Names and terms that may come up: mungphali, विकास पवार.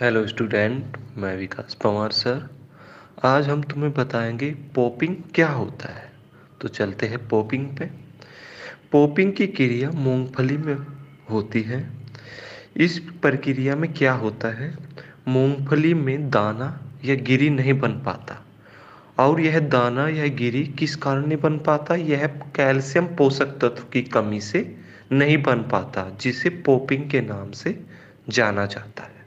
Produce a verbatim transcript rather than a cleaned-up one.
Hello student, मैं विकास पवार sir. आज हम तुम्हें बताएंगे पॉपिंग क्या होता है। तो चलते हैं पॉपिंग पे। पॉपिंग की क्रिया मूंगफली में होती है। इस प्रक्रिया में क्या होता है, मूंगफली में दाना या गिरी नहीं बन पाता, और यह दाना या गिरी किस कारण नहीं बन पाता, यह कैल्शियम पोषक तत्व की कमी से नहीं बन पाता, जिसे पॉपिंग के नाम से जाना जाता है।